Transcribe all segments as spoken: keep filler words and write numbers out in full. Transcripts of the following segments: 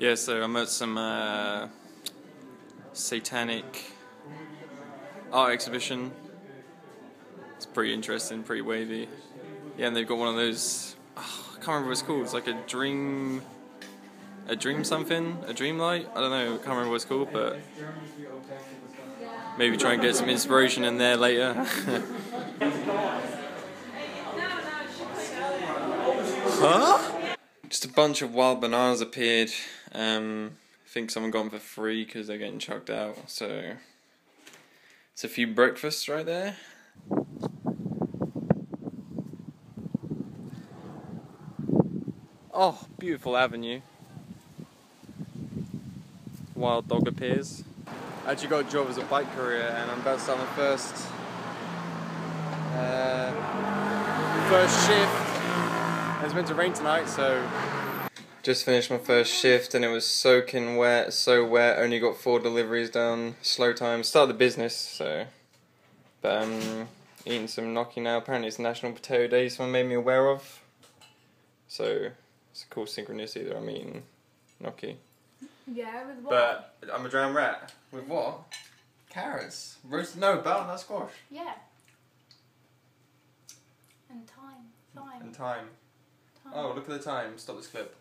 Yeah, so I'm at some uh, satanic art exhibition. It's pretty interesting, pretty wavy. Yeah, and they've got one of those, oh, I can't remember what it's called, it's like a dream, a dream something, a dream light? I don't know, I can't remember what it's called, but maybe try and get some inspiration in there later. Huh? Just a bunch of wild bananas appeared. Um, I think someone got them for free because they're getting chucked out. So it's a few breakfasts right there. Oh, beautiful avenue. Wild dog appears. I actually got a job as a bike courier, and I'm about to start my first uh, first shift. It's meant to rain tonight, so just finished my first shift and it was soaking wet, so wet, only got four deliveries done, slow time, started the business, so but um eating some gnocchi now. Apparently it's National Potato Day, someone made me aware of. So it's a cool synchronicity that I'm eating gnocchi. Yeah, with what? But I'm a drowned rat. With what? Carrots. Roasted no, bell, that's squash. Yeah. And thyme. Thyme. And thyme. Oh, look at the time. Stop this clip.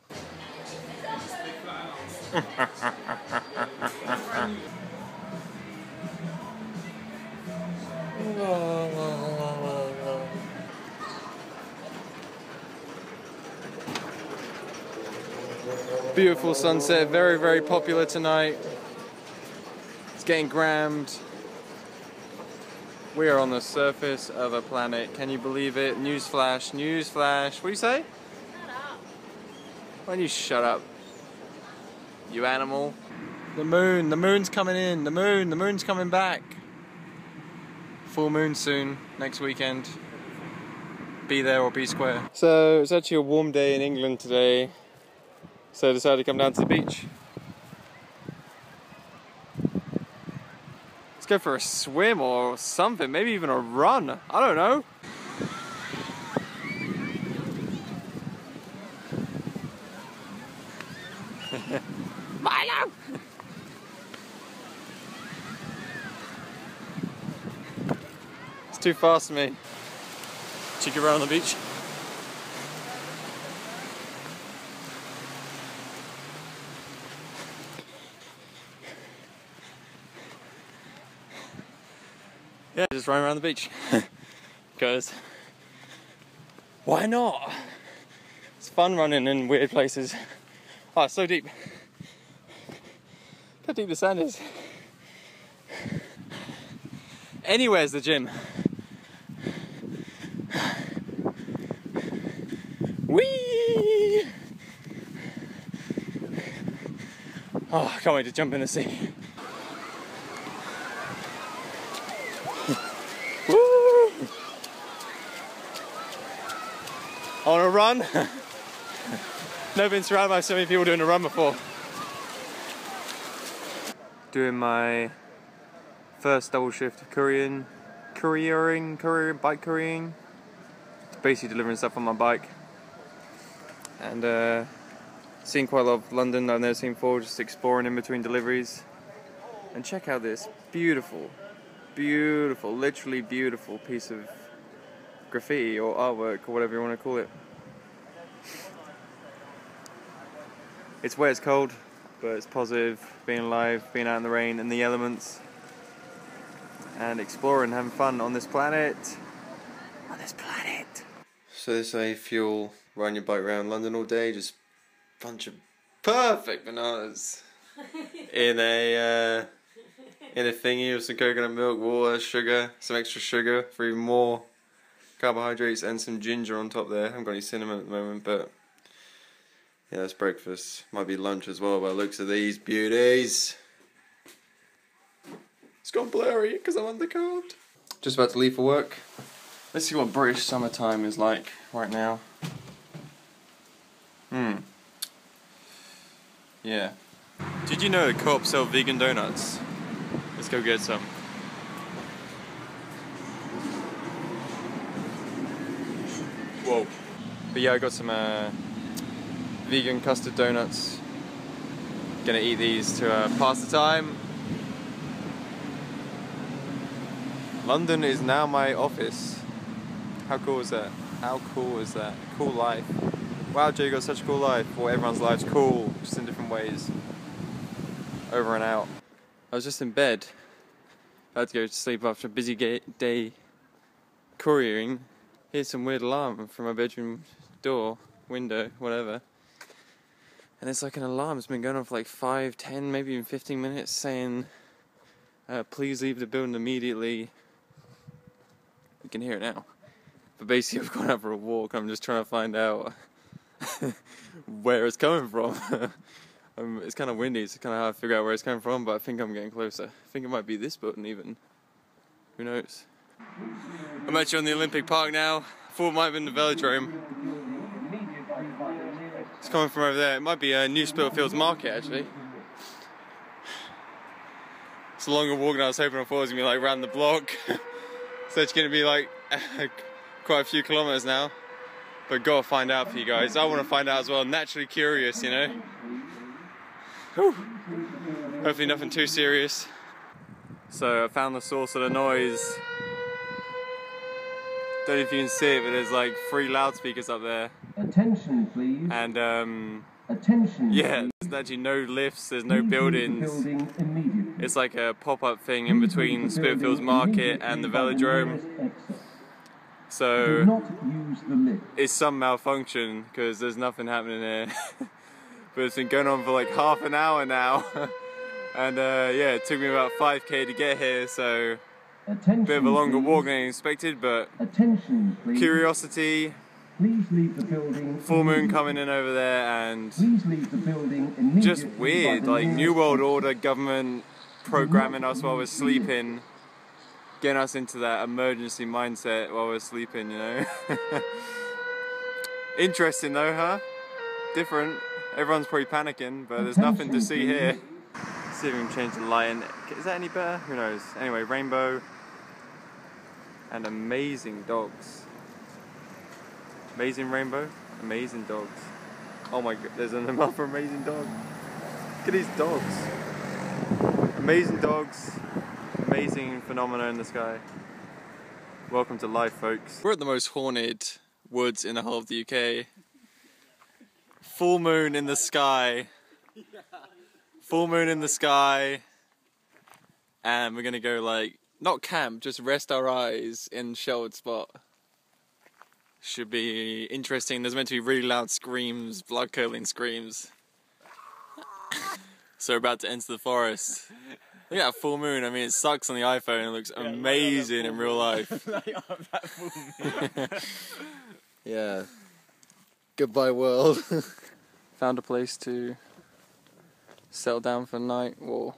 Beautiful sunset. Very, very popular tonight. It's getting grammed. We are on the surface of a planet. Can you believe it? Newsflash, newsflash. What do you say? Why don't you shut up, you animal? The moon, the moon's coming in, the moon, the moon's coming back. Full moon soon, next weekend. Be there or be square. So it's actually a warm day in England today, so I decided to come down to the beach. Let's go for a swim or something, maybe even a run, I don't know. Milo! It's too fast for me. Cheeky run on the beach. Yeah, just run around the beach. Because why not? It's fun running in weird places. Oh, it's so deep. Look how deep the sand is. Anywhere's the gym. Whee! Oh, I can't wait to jump in the sea. Woo! On a run. Never been surrounded by so many people doing a run before. Doing my first double shift of couriering, couriering, couriering, bike couriering. It's basically delivering stuff on my bike. And uh, seeing quite a lot of London that I've never seen before, just exploring in between deliveries. And check out this beautiful, beautiful, literally beautiful piece of graffiti or artwork or whatever you want to call it. It's wet, it's cold, but it's positive, being alive, being out in the rain and the elements, and exploring, having fun on this planet, on this planet. So this way, if you'll ride your bike around London all day, just bunch of perfect bananas in a uh, in a thingy with some coconut milk, water, sugar, some extra sugar for even more carbohydrates, and some ginger on top there. I haven't got any cinnamon at the moment, but yeah, that's breakfast. Might be lunch as well by the looks of these beauties. It's gone blurry because I'm undercovered. Just about to leave for work. Let's see what British summertime is like right now. Hmm. Yeah. Did you know Co-op sell vegan donuts? Let's go get some. Whoa. But yeah, I got some, uh... vegan custard donuts Gonna eat these to uh, pass the time. London is now my office. How cool is that? How cool is that? Cool life. Wow, Jay, you got such a cool life. Well, everyone's life's cool, just in different ways. Over and out. I was just in bed. I had to go to sleep after a busy day couriering. Here's some weird alarm from my bedroom door, window, whatever. And it's like an alarm that's been going on for like five, ten, maybe even fifteen minutes saying, uh, please leave the building immediately. You can hear it now. But basically I've gone out for a walk. I'm just trying to find out where it's coming from. um, it's kind of windy, so it's kind of hard to figure out where it's coming from, but I think I'm getting closer. I think it might be this building even. Who knows? I'm actually on the Olympic Park now. I thought it might have been the velodrome. It's coming from over there. It might be a uh, New Spitalfields Market, actually. It's a longer walk than I was hoping. I thought it was going to be like round the block. So it's going to be like quite a few kilometres now. But gotta find out for you guys. I want to find out as well. Naturally curious, you know. Whew. Hopefully nothing too serious. So I found the source of the noise. Don't know if you can see it, but there's like three loudspeakers up there. Attention, please. And um, attention. Yeah, there's actually no lifts. There's no buildings. Building it's like a pop-up thing in between Spitalfields Market and the velodrome. So not use the lift. It's some malfunction because there's nothing happening here. But it's been going on for like half an hour now, and uh, yeah, it took me about five K to get here. So attention, bit of a longer please. Walk than I expected, but attention, please. Curiosity. Please leave the building. Full moon coming in over there, and please leave the building just weird, like New World Order government programming us while we're sleeping, getting us into that emergency mindset while we're sleeping, you know. Interesting though, huh? Different. Everyone's probably panicking, but there's nothing to see here. Let's see if we can change the lighting. Is that any better? Who knows? Anyway, rainbow and amazing dogs. Amazing rainbow, amazing dogs. Oh my god, there's another amazing dog. Look at these dogs. Amazing dogs, amazing phenomena in the sky. Welcome to life, folks. We're at the most haunted woods in the whole of the U K. Full moon in the sky. Full moon in the sky. And we're gonna go like, not camp, just rest our eyes in a sheltered spot. Should be interesting. There's meant to be really loud screams, blood-curdling screams. So we're about to enter the forest. Look at that full moon. I mean, it sucks on the iPhone. It looks yeah, amazing in real life. That full moon. Yeah. Goodbye, world. Found a place to settle down for the night. Well,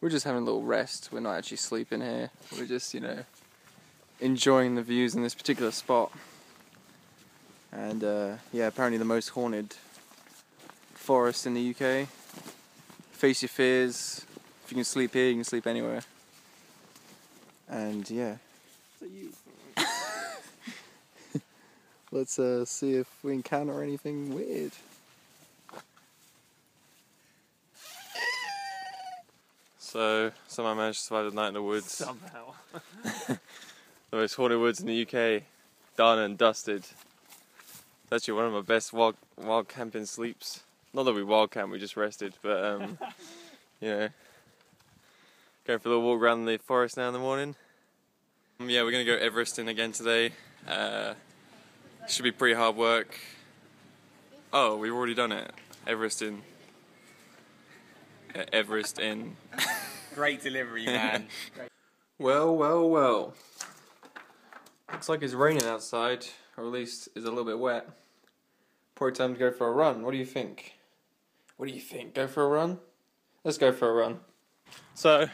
we're just having a little rest. We're not actually sleeping here. We're just, you know, enjoying the views in this particular spot. And uh, yeah, apparently the most haunted forest in the U K. Face your fears. If you can sleep here, you can sleep anywhere. And yeah. So you. Let's uh, see if we encounter anything weird. So somehow I managed to survive the night in the woods. Somehow. The most haunted woods in the U K. Done and dusted. It's actually one of my best wild, wild camping sleeps. Not that we wild camp, we just rested, but um, you know. Going for a little walk around the forest now in the morning. Um, yeah, we're gonna go Everesting again today. Uh, should be pretty hard work. Oh, we've already done it. Everesting. Uh, Everesting. Great delivery, man. Well, well, well. Looks like it's raining outside. Or at least is a little bit wet. Probably time to go for a run. What do you think? What do you think? Go for a run? Let's go for a run. So,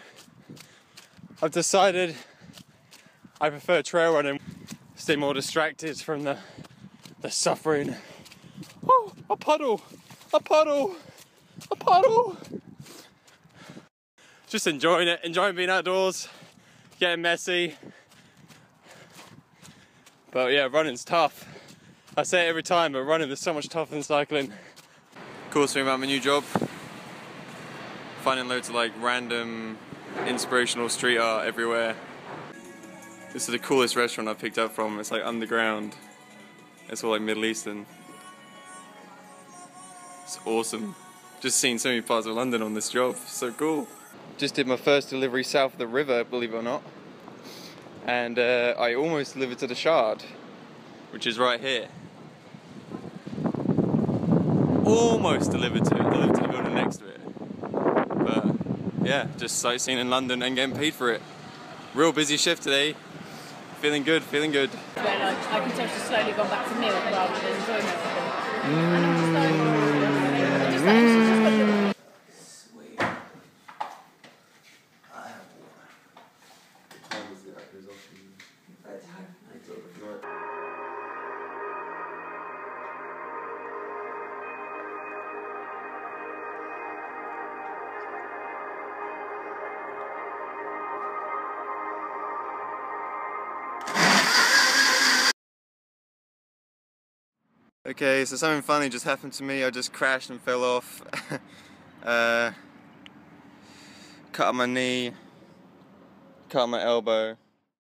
I've decided I prefer trail running. Stay more distracted from the, the suffering. Oh, a puddle! A puddle! A puddle! Just enjoying it, enjoying being outdoors, getting messy. But yeah, running's tough. I say it every time, but running is so much tougher than cycling. Coolest thing about my new job, finding loads of like random inspirational street art everywhere. This is the coolest restaurant I've picked up from. It's like underground. It's all like Middle Eastern. It's awesome. Just seen so many parts of London on this job. So cool. Just did my first delivery south of the river, believe it or not. And uh, I almost delivered to the Shard, which is right here. Almost delivered to it, delivered to the building next to it. But yeah, just sightseeing in London and getting paid for it. Real busy shift today. Feeling good, feeling good. When I, I can tell she's slowly gone back to milk rather than enjoying everything. Sweet. I have water. Okay, so something funny just happened to me. I just crashed and fell off. uh, cut my knee, cut my elbow.